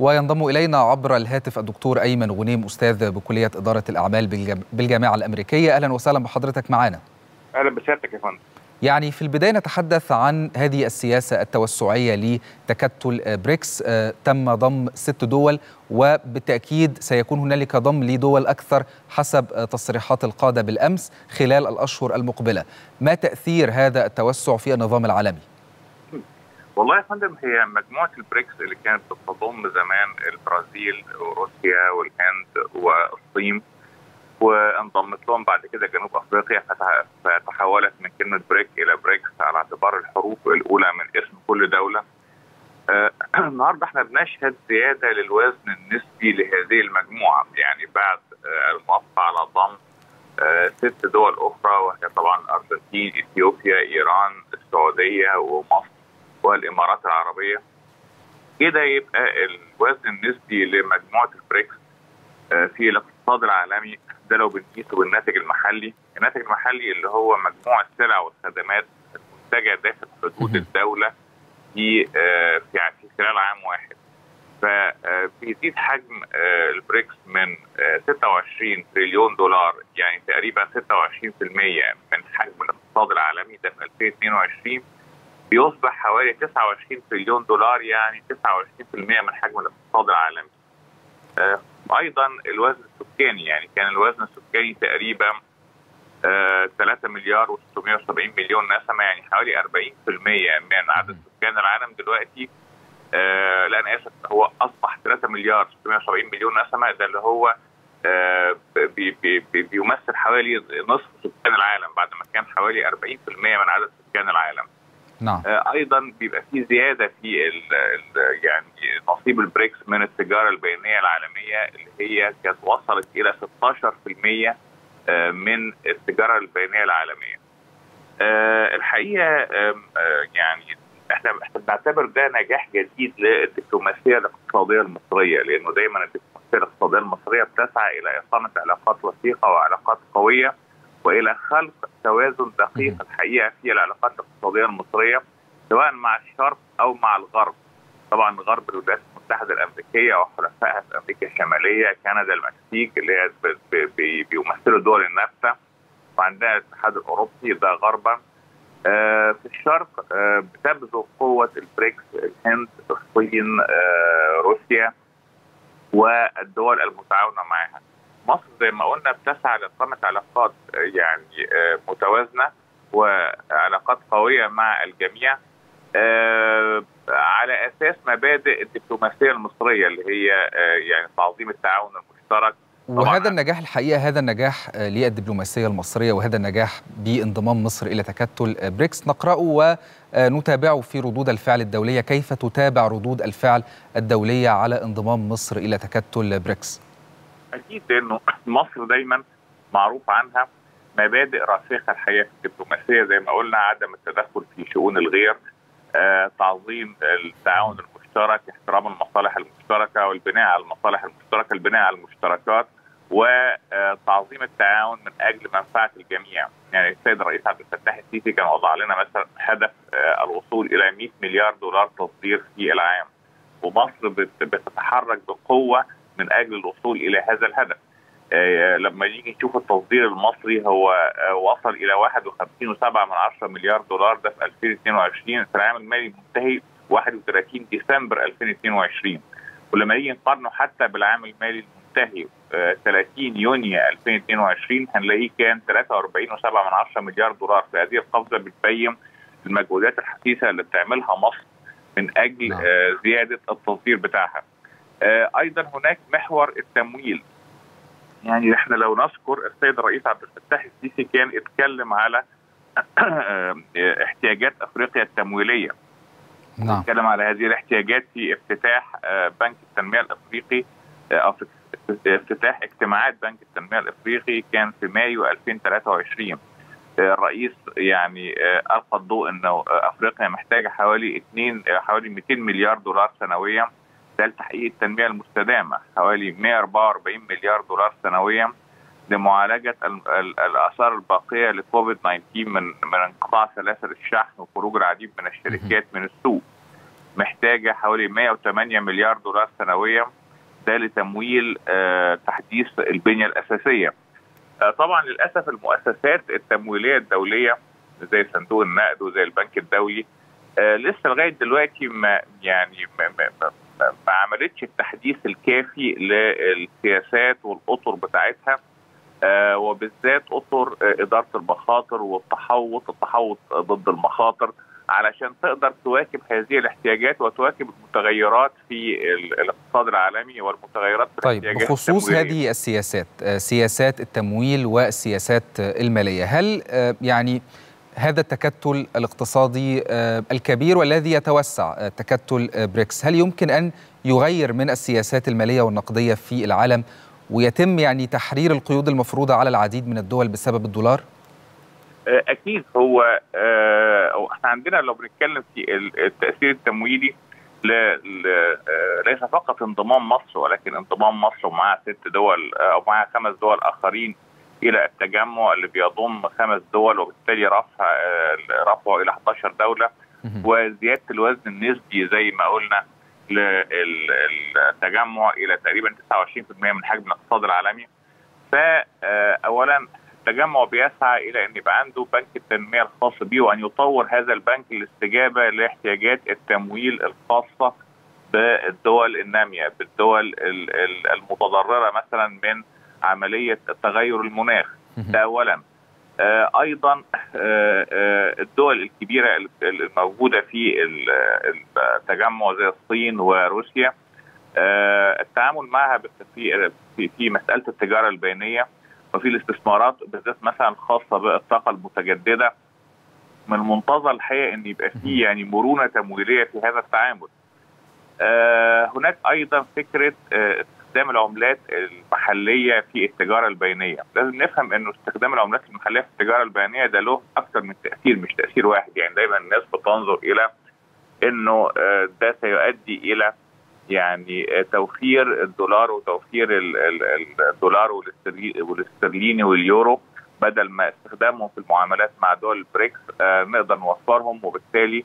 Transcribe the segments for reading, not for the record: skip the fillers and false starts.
وينضم إلينا عبر الهاتف الدكتور أيمن غنيم، أستاذ بكلية إدارة الأعمال بالجامعة الأمريكية. أهلا وسهلا بحضرتك معنا. أهلا بسيادتك يا فندم. يعني في البداية نتحدث عن هذه السياسة التوسعية لتكتل بريكس، تم ضم 6 دول وبالتأكيد سيكون هنالك ضم لدول أكثر حسب تصريحات القادة بالأمس خلال الأشهر المقبلة. ما تأثير هذا التوسع في النظام العالمي؟ والله يا فندم، هي مجموعة البريكس اللي كانت بتضم زمان البرازيل وروسيا والهند والصين، وانضمت لهم بعد كده جنوب افريقيا، فتحولت من كلمه بريك الى بريكس على اعتبار الحروف الاولى من اسم كل دوله. النهارده احنا بنشهد زياده للوزن النسبي لهذه المجموعه، يعني بعد الموافقه على ضم 6 دول اخرى، وهي طبعا الارجنتين، اثيوبيا، ايران، السعوديه ومصر والامارات العربيه. كده يبقى الوزن النسبي لمجموعه البريكس في الاقتصاد العالمي ده لو بنقيسه بالناتج المحلي، الناتج المحلي اللي هو مجموع السلع والخدمات المنتجه داخل حدود الدوله في خلال عام واحد، فبيزيد حجم البريكس من 26 تريليون دولار، يعني تقريبا 26% من حجم الاقتصاد العالمي ده في 2022، بيصبح حوالي 29 تريليون دولار، يعني 29% من حجم الاقتصاد العالمي. ايضا الوزن السكاني، يعني كان الوزن السكاني تقريبا 3,670,000,000 نسمه، يعني حوالي 40% من عدد سكان العالم دلوقتي. هو اصبح 3,670,000,000 نسمه، ده اللي هو بيمثل حوالي نصف سكان العالم بعد ما كان حوالي 40% من عدد سكان العالم. نعم. ايضا بيبقى في زياده في يعني نصيب البريكس من التجاره البينيه العالميه، اللي هي كانت وصلت الى 16% من التجاره البينيه العالميه. الحقيقه يعني احنا بنعتبر ده نجاح جديد للدبلوماسيه الاقتصاديه المصريه، لانه دايما الدبلوماسيه الاقتصاديه المصريه بتسعى الى اقامه علاقات وثيقه وعلاقات قويه والى خلق توازن دقيق الحقيقه في العلاقات الاقتصاديه المصريه، سواء مع الشرق او مع الغرب. طبعا غرب الولايات المتحده الامريكيه وحلفائها في امريكا الشماليه، كندا، المكسيك اللي هي بيمثلوا دول النافتا، وعندنا الاتحاد الاوروبي ده غربا. في الشرق بتبذل قوه البريكس الهند، الصين، روسيا والدول المتعاونه معها. مصر زي ما قلنا بتسعى لإقامة علاقات يعني متوازنة وعلاقات قوية مع الجميع على أساس مبادئ الدبلوماسية المصرية، اللي هي يعني تعظيم التعاون المشترك. وهذا النجاح الحقيقة، هذا النجاح للدبلوماسية المصرية وهذا النجاح بانضمام مصر إلى تكتل بريكس نقرأه ونتابعه في ردود الفعل الدولية. كيف تتابع ردود الفعل الدولية على انضمام مصر إلى تكتل بريكس؟ أكيد إنه مصر دايماً معروف عنها مبادئ راسخة الحقيقة في الدبلوماسية، زي ما قلنا عدم التدخل في شؤون الغير، تعظيم التعاون المشترك، احترام المصالح المشتركة والبناء على المصالح المشتركة، البناء على المشتركات، وتعظيم التعاون من أجل منفعة الجميع. يعني السيد الرئيس عبد الفتاح السيسي كان وضع لنا مثلا هدف الوصول إلى 100 مليار دولار تصدير في العام، ومصر بتتحرك بقوة من أجل الوصول إلى هذا الهدف. لما نيجي نشوف التصدير المصري هو وصل إلى 51.7 مليار دولار، ده في 2022، في العام المالي المنتهي 31 ديسمبر 2022. ولما نيجي نقارنه حتى بالعام المالي المنتهي 30 يونيو 2022 هنلاقيه كان 43.7 مليار دولار. فهذه القفزة بتبين المجهودات الحثيثة اللي بتعملها مصر من أجل زيادة التصدير بتاعها. ايضا هناك محور التمويل، يعني احنا لو نذكر السيد الرئيس عبد الفتاح السيسي كان اتكلم على احتياجات افريقيا التمويليه. نعم. اتكلم على هذه الاحتياجات في افتتاح بنك التنميه الافريقي، افتتاح اجتماعات بنك التنميه الافريقي كان في مايو 2023. الرئيس يعني القى الضوء انه افريقيا محتاجه حوالي 200 مليار دولار سنويا لتحقيق التنمية المستدامة، حوالي 144 مليار دولار سنويا لمعالجة الآثار الباقية لكوفيد 19 من انقطاع سلاسل الشحن وخروج العديد من الشركات من السوق. محتاجة حوالي 108 مليار دولار سنويا، ده لتمويل تحديث البنية الأساسية. طبعا للأسف المؤسسات التمويلية الدولية زي صندوق النقد وزي البنك الدولي لسه لغاية دلوقتي ما عملتش التحديث الكافي للسياسات والأطر بتاعتها، وبالذات أطر إدارة المخاطر والتحوط ضد المخاطر، علشان تقدر تواكب هذه الاحتياجات وتواكب المتغيرات في الاقتصاد العالمي والمتغيرات في الاحتياجات. طيب بخصوص هذه السياسات، سياسات التمويل والسياسات المالية، هل يعني هذا التكتل الاقتصادي الكبير والذي يتوسع تكتل بريكس، هل يمكن أن يغير من السياسات المالية والنقدية في العالم ويتم يعني تحرير القيود المفروضة على العديد من الدول بسبب الدولار؟ أكيد. هو احنا عندنا لو بنتكلم في التأثير التمويلي ليس فقط انضمام مصر، ولكن انضمام مصر ومعها 6 دول أو معها 5 دول آخرين إلى التجمع اللي بيضم 5 دول، وبالتالي رفعه إلى 11 دولة، وزيادة الوزن النسبي زي ما قلنا للتجمع إلى تقريبا 29% من حجم الاقتصاد العالمي. فأولا التجمع بيسعى إلى أن يبقى عنده بنك التنمية الخاص به، وأن يطور هذا البنك للاستجابة لاحتياجات التمويل الخاصة بالدول النامية، بالدول المتضررة مثلا من عملية تغير المناخ. ده أولا. أيضا الدول الكبيرة الموجودة في التجمع زي الصين وروسيا، التعامل معها في مسألة التجارة البينية وفي الاستثمارات بالذات مثلا خاصة بالطاقة المتجددة، من المنتظر الحقيقة أن يبقى في يعني مرونة تمويلية في هذا التعامل. هناك أيضا فكرة استخدام العملات المحلية في التجارة البينية. لازم نفهم أنه استخدام العملات المحلية في التجارة البينية ده له أكثر من تأثير، مش تأثير واحد. يعني دايما الناس بتنظر إلى أنه ده سيؤدي إلى يعني توفير الدولار وتوفير الدولار والاسترليني واليورو، بدل ما استخدامهم في المعاملات مع دول البريكس نقدر نوفرهم، وبالتالي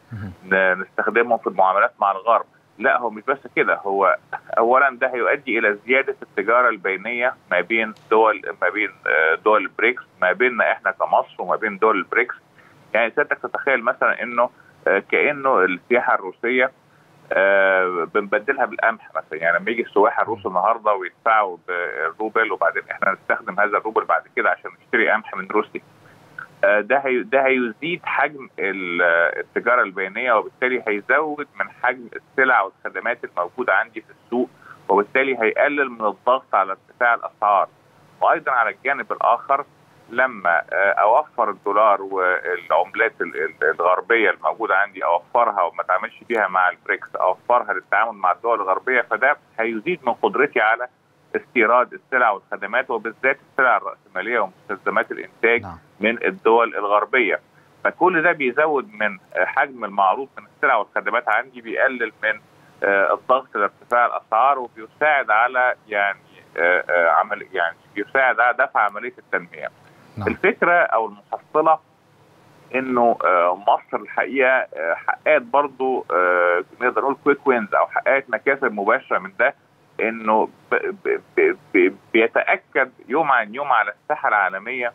نستخدمهم في المعاملات مع الغرب. لا، هو مش بس كده. هو اولا ده هيؤدي الى زياده التجاره البينيه ما بين دول البريكس، ما بيننا احنا كمصر وما بين دول البريكس. يعني سيادتك تتخيل مثلا انه كانه السياحه الروسيه بنبدلها بالقمح مثلا. يعني لما يجي السواح الروس النهارده ويدفعوا بالروبل، وبعدين احنا نستخدم هذا الروبل بعد كده عشان نشتري قمح من روسيا، ده هيزيد حجم التجاره البينيه، وبالتالي هيزود من حجم السلع والخدمات الموجوده عندي في السوق، وبالتالي هيقلل من الضغط على ارتفاع الاسعار. وايضا على الجانب الاخر، لما اوفر الدولار والعملات الغربيه الموجوده عندي اوفرها وما اتعاملش بيها مع البريكس، اوفرها للتعامل مع الدول الغربيه، فده هيزيد من قدرتي على استيراد السلع والخدمات، وبالذات السلع الراسماليه ومستلزمات الانتاج من الدول الغربيه. فكل ده بيزود من حجم المعروض من السلع والخدمات عندي، بيقلل من الضغط لارتفاع الاسعار، وبيساعد على بيساعد على دفع عمليه التنميه. الفكرة أو المحصلة إنه مصر الحقيقة حققت برضو نقدر نقول كويك وينز، أو حققت مكاسب مباشرة من ده، إنه بيتأكد يوم عن يوم على الساحة العالمية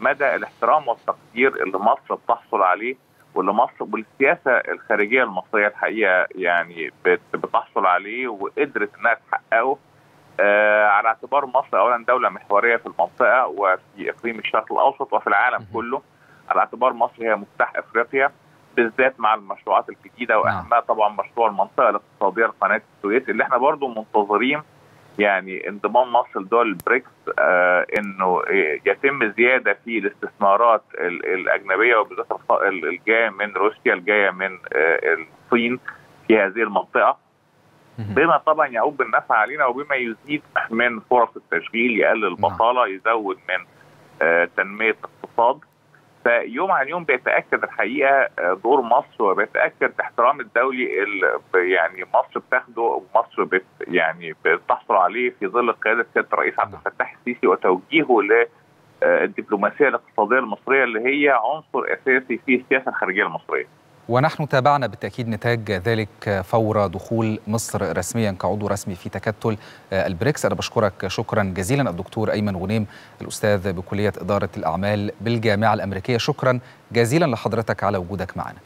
مدى الاحترام والتقدير اللي مصر بتحصل عليه، واللي مصر والسياسة الخارجية المصرية الحقيقة يعني بتحصل عليه وقدرت إنها تحققه، على اعتبار مصر اولا دولة محورية في المنطقة وفي اقليم الشرق الاوسط وفي العالم كله، على اعتبار مصر هي مفتاح افريقيا، بالذات مع المشروعات الجديدة واهمها طبعا مشروع المنطقة الاقتصادية لقناة السويس، اللي احنا برضو منتظرين يعني انضمام مصر لدول البريكس، انه يتم زيادة في الاستثمارات الاجنبية، وبالذات الجاية من روسيا، الجاية من الصين في هذه المنطقة، بما طبعا يعود بالنفع علينا، وبما يزيد من فرص التشغيل، يقلل البطاله، يزود من تنميه الاقتصاد. فيوم عن يوم بيتاكد الحقيقه دور مصر، وبيتاكد الاحترام الدولي اللي يعني مصر بتاخده، ومصر يعني بتحصل عليه في ظل قياده سياده الرئيس عبد الفتاح السيسي، وتوجيهه للدبلوماسيه الاقتصاديه المصريه، اللي هي عنصر اساسي في السياسه الخارجيه المصريه. ونحن تابعنا بالتأكيد نتاج ذلك فور دخول مصر رسميا كعضو رسمي في تكتل البريكس. أنا بشكرك شكرا جزيلا الدكتور أيمن غنيم الأستاذ بكلية إدارة الأعمال بالجامعة الأمريكية، شكرا جزيلا لحضرتك على وجودك معنا.